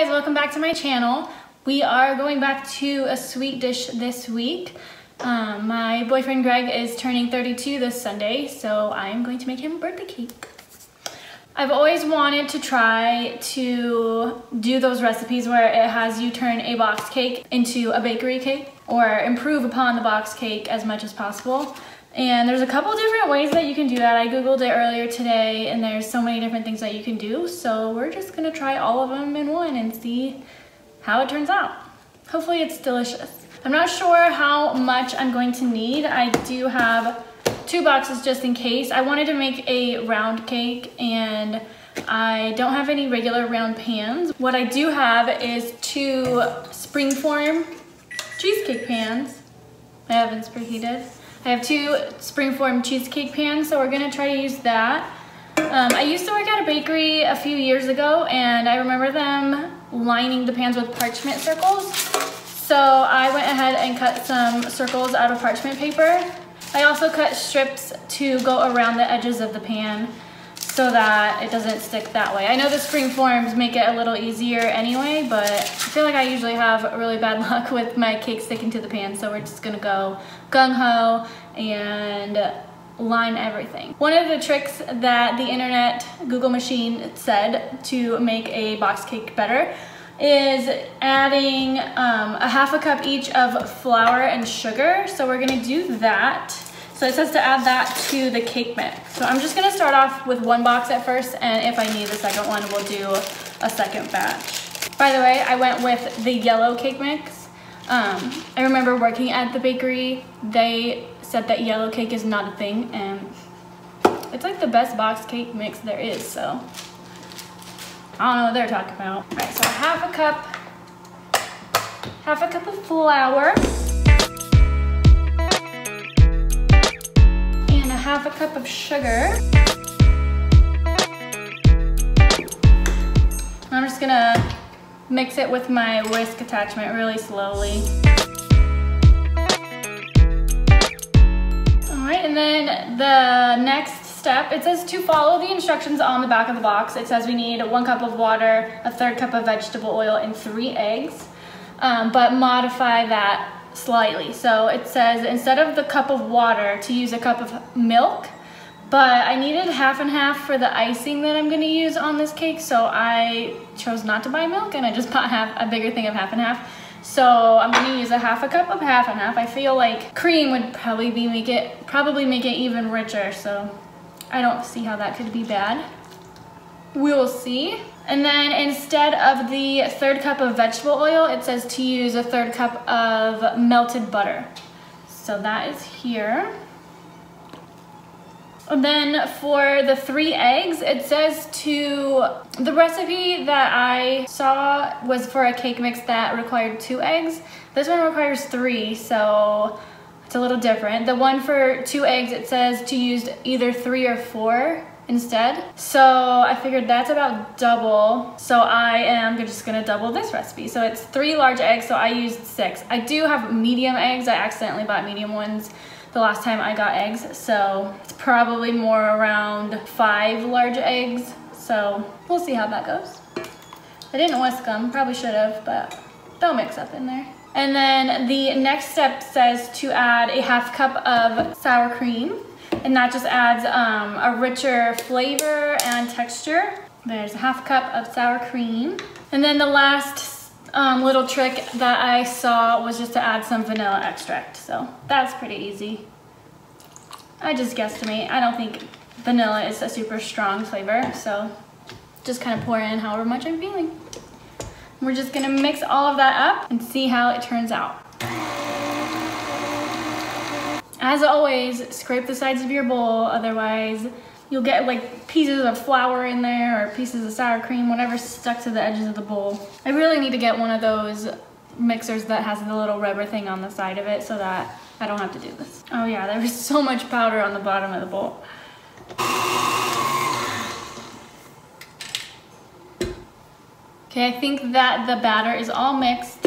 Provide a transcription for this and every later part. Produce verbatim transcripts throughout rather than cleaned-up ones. guys, welcome back to my channel. We are going back to a sweet dish this week. Um, my boyfriend Greg is turning thirty-two this Sunday, so I'm going to make him a birthday cake. I've always wanted to try to do those recipes where it has you turn a box cake into a bakery cake or improve upon the box cake as much as possible. And there's a couple different ways that you can do that. I googled it earlier today and there's so many different things that you can do. So we're just gonna try all of them in one and see how it turns out. Hopefully it's delicious. I'm not sure how much I'm going to need. I do have two boxes just in case. I wanted to make a round cake and I don't have any regular round pans. What I do have is two springform cheesecake pans. My oven's preheated. I have two springform cheesecake pans, so we're gonna try to use that. Um, I used to work at a bakery a few years ago, and I remember them lining the pans with parchment circles. So I went ahead and cut some circles out of parchment paper. I also cut strips to go around the edges of the pan so that it doesn't stick that way. I know the springforms make it a little easier anyway, but I feel like I usually have really bad luck with my cake sticking to the pan, so we're just gonna go gung-ho and line everything. One of the tricks that the internet Google machine said to make a box cake better is adding um, a half a cup each of flour and sugar, so we're gonna do that. So it says to add that to the cake mix. So I'm just gonna start off with one box at first, and if I need the second one, we'll do a second batch. By the way, I went with the yellow cake mix. Um, I remember working at the bakery, they said that yellow cake is not a thing, and it's like the best box cake mix there is, so I don't know what they're talking about. All right, so half a cup, half a cup of flour. Half a cup of sugar. I'm just gonna mix it with my whisk attachment really slowly. All right, and then the next step, it says to follow the instructions on the back of the box. It says we need one cup of water, a third cup of vegetable oil, and three eggs, um, but modify that slightly. So it says instead of the cup of water to use a cup of milk, but I needed half and half for the icing that I'm going to use on this cake, so I chose not to buy milk and I just bought half a bigger thing of half and half. So I'm going to use a half a cup of half and half. I feel like cream would probably be make it probably make it even richer, so I don't see how that could be bad. We'll see. And then instead of the third cup of vegetable oil, it says to use a third cup of melted butter. So that is here. And then for the three eggs, it says to, the recipe that I saw was for a cake mix that required two eggs. This one requires three, so it's a little different. The one for two eggs, it says to use either three or four instead. So I figured that's about double. So I am just gonna double this recipe. So it's three large eggs, so I used six. I do have medium eggs. I accidentally bought medium ones the last time I got eggs. So it's probably more around five large eggs. So we'll see how that goes. I didn't whisk them, probably should have, but they'll mix up in there. And then the next step says to add a half cup of sour cream. And that just adds um, a richer flavor and texture. There's a half cup of sour cream. And then the last um, little trick that I saw was just to add some vanilla extract. So that's pretty easy. I just guesstimate. I don't think vanilla is a super strong flavor. So just kind of pour in however much I'm feeling. We're just gonna mix all of that up and see how it turns out. As always, scrape the sides of your bowl, otherwise you'll get like pieces of flour in there or pieces of sour cream, whatever's stuck to the edges of the bowl. I really need to get one of those mixers that has the little rubber thing on the side of it so that I don't have to do this. Oh yeah, there was so much powder on the bottom of the bowl. Okay, I think that the batter is all mixed.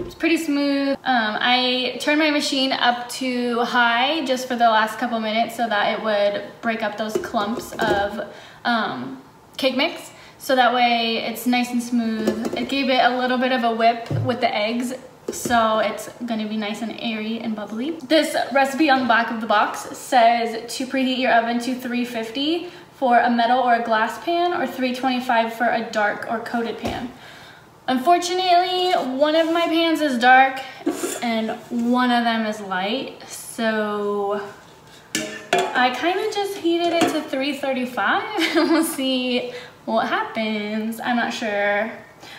It's pretty smooth. Um, I turned my machine up to high just for the last couple minutes so that it would break up those clumps of um, cake mix. so that way it's nice and smooth. It gave it a little bit of a whip with the eggs, so it's gonna be nice and airy and bubbly. This recipe on the back of the box says to preheat your oven to three fifty for a metal or a glass pan, or three twenty-five for a dark or coated pan. Unfortunately, one of my pans is dark and one of them is light, so I kind of just heated it to three thirty-five and we'll see what happens. I'm not sure.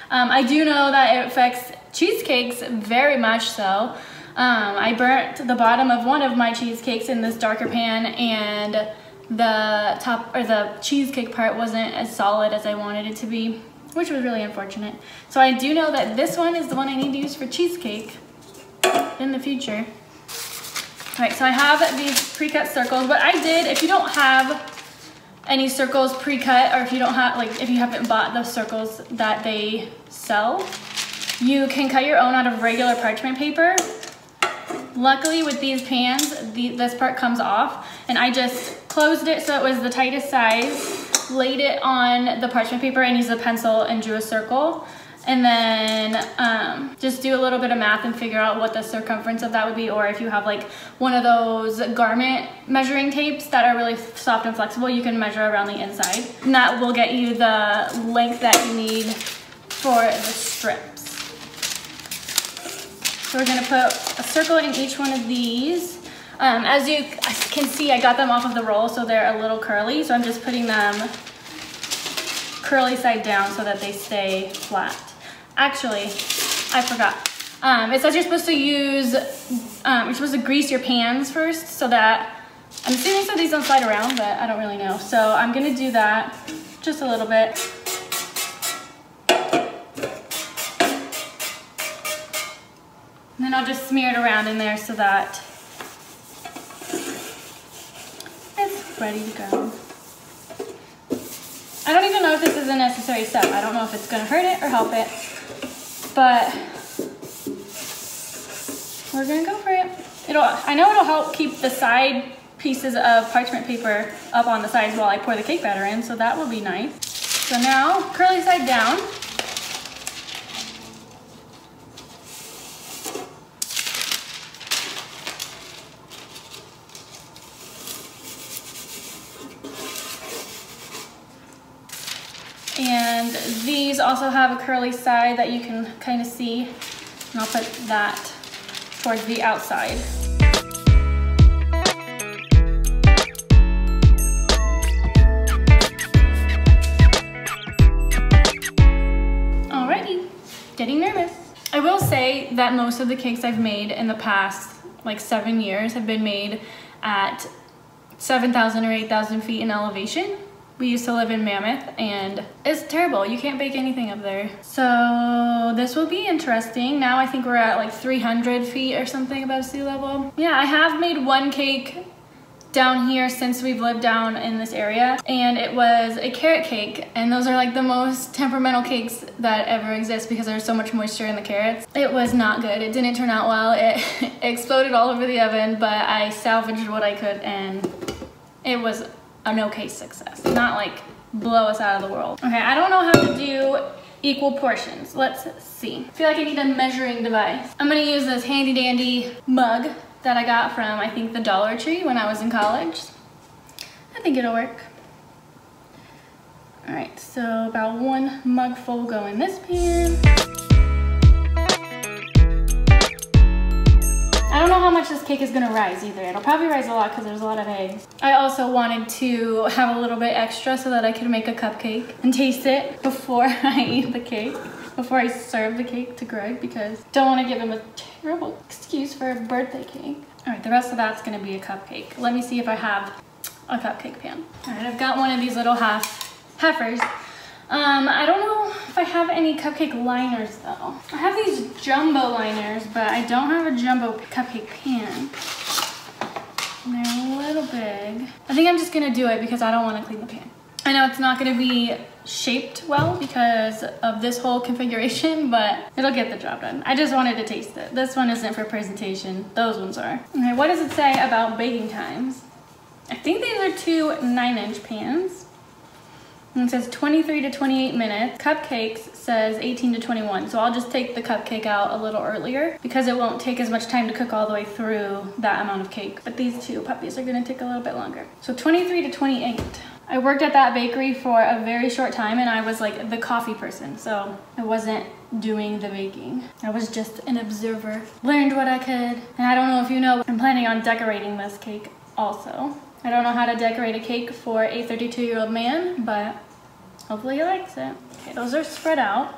Um, I do know that it affects cheesecakes very much so. Um, I burnt the bottom of one of my cheesecakes in this darker pan, and the top or the cheesecake part wasn't as solid as I wanted it to be, which was really unfortunate. So I do know that this one is the one I need to use for cheesecake in the future. All right, so I have these pre-cut circles, but I did, if you don't have any circles pre-cut, or if you don't have, like, if you haven't bought the circles that they sell, you can cut your own out of regular parchment paper. Luckily with these pans, the, this part comes off, and I just closed it so it was the tightest size, laid it on the parchment paper and used a pencil and drew a circle. And then um, just do a little bit of math and figure out what the circumference of that would be, or if you have like one of those garment measuring tapes that are really soft and flexible, you can measure around the inside. And that will get you the length that you need for the strips. So we're gonna put a circle in each one of these. Um, as you can see, I got them off of the roll, so they're a little curly, so I'm just putting them curly side down so that they stay flat. Actually, I forgot. Um, it says you're supposed to use, um, you're supposed to grease your pans first, so that, I'm assuming so these don't slide around, but I don't really know. So I'm gonna do that just a little bit. And then I'll just smear it around in there so that it's ready to go. I don't even know if this is a necessary step. I don't know if it's gonna hurt it or help it, but we're gonna go for it. It'll, I know it'll help keep the side pieces of parchment paper up on the sides while I pour the cake batter in, so that will be nice. So now, curly side down. And these also have a curly side that you can kind of see, and I'll put that towards the outside. Alrighty, getting nervous. I will say that most of the cakes I've made in the past like seven years have been made at seven thousand or eight thousand feet in elevation. We used to live in Mammoth, and it's terrible. You can't bake anything up there. So this will be interesting. Now I think we're at like three hundred feet or something above sea level. Yeah, I have made one cake down here since we've lived down in this area, and it was a carrot cake, and those are like the most temperamental cakes that ever exist because there's so much moisture in the carrots. It was not good. It didn't turn out well. It exploded all over the oven, but I salvaged what I could, and it was an okay success, not like blow us out of the world. Okay, I don't know how to do equal portions. Let's see. I feel like I need a measuring device. I'm gonna use this handy dandy mug that I got from, I think, the Dollar Tree when I was in college. I think it'll work. All right, so about one mugful will go in this pan. I don't know how much this cake is gonna rise either. It'll probably rise a lot because there's a lot of eggs. I also wanted to have a little bit extra so that I could make a cupcake and taste it before I eat the cake, before I serve the cake to Greg, because don't want to give him a terrible excuse for a birthday cake. All right, the rest of that's gonna be a cupcake. Let me see if I have a cupcake pan. All right, I've got one of these little half heifers. Um, I don't know if I have any cupcake liners though. I have these jumbo liners, but I don't have a jumbo cupcake pan. And they're a little big. I think I'm just gonna do it because I don't wanna clean the pan. I know it's not gonna be shaped well because of this whole configuration, but it'll get the job done. I just wanted to taste it. This one isn't for presentation, those ones are. Okay, what does it say about baking times? I think these are two nine inch pans. and it says twenty-three to twenty-eight minutes. Cupcakes says eighteen to twenty-one. So I'll just take the cupcake out a little earlier because it won't take as much time to cook all the way through that amount of cake. But these two puppies are gonna take a little bit longer. So twenty-three to twenty-eight. I worked at that bakery for a very short time and I was like the coffee person. So I wasn't doing the baking. I was just an observer. Learned what I could. And I don't know if you know, I'm planning on decorating this cake also. I don't know how to decorate a cake for a thirty-two-year-old man, but hopefully he likes it. Okay, those are spread out.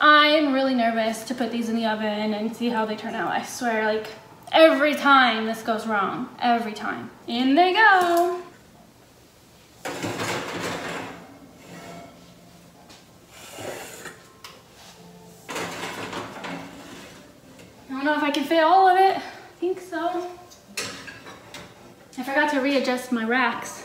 I'm really nervous to put these in the oven and see how they turn out. I swear, like, every time this goes wrong. Every time. In they go. I don't know if I can fit all of it. I think so. I forgot to readjust my racks.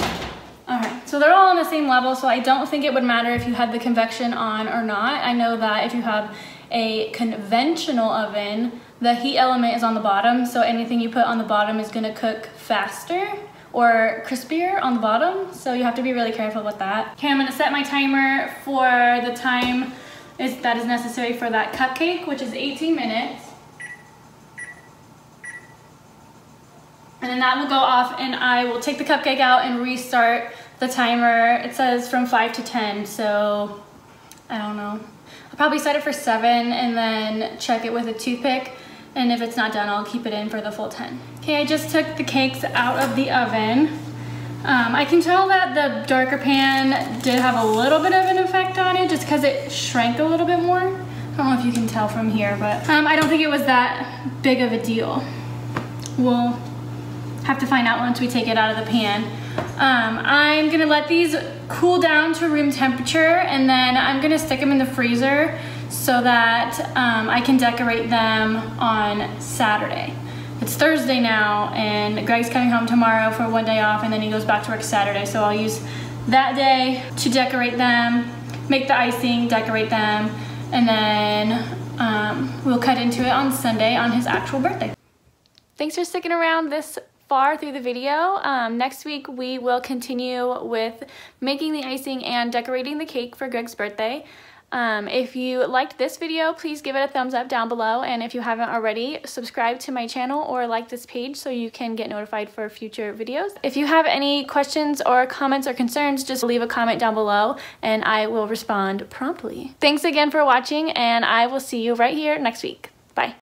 All right, so they're all on the same level, so I don't think it would matter if you had the convection on or not. I know that if you have a conventional oven, the heat element is on the bottom, so anything you put on the bottom is gonna cook faster or crispier on the bottom, so you have to be really careful with that. Okay, I'm gonna set my timer for the time is, that is necessary for that cupcake, which is eighteen minutes. And then that will go off and I will take the cupcake out and restart the timer. It says from five to ten, so I don't know. I'll probably set it for seven and then check it with a toothpick. And if it's not done, I'll keep it in for the full ten. Okay, I just took the cakes out of the oven. Um, I can tell that the darker pan did have a little bit of an effect on it just because it shrank a little bit more. I don't know if you can tell from here, but um, I don't think it was that big of a deal. We'll have to find out once we take it out of the pan. Um, I'm gonna let these cool down to room temperature and then I'm gonna stick them in the freezer so that um, I can decorate them on Saturday. It's Thursday now and Greg's coming home tomorrow for one day off and then he goes back to work Saturday, so I'll use that day to decorate them, make the icing, decorate them, and then um, we'll cut into it on Sunday on his actual birthday. Thanks for sticking around this far through the video. Um, next week we will continue with making the icing and decorating the cake for Greg's birthday. Um, if you liked this video, please give it a thumbs up down below, and if you haven't already, subscribe to my channel or like this page so you can get notified for future videos. If you have any questions or comments or concerns, just leave a comment down below and I will respond promptly. Thanks again for watching and I will see you right here next week. Bye.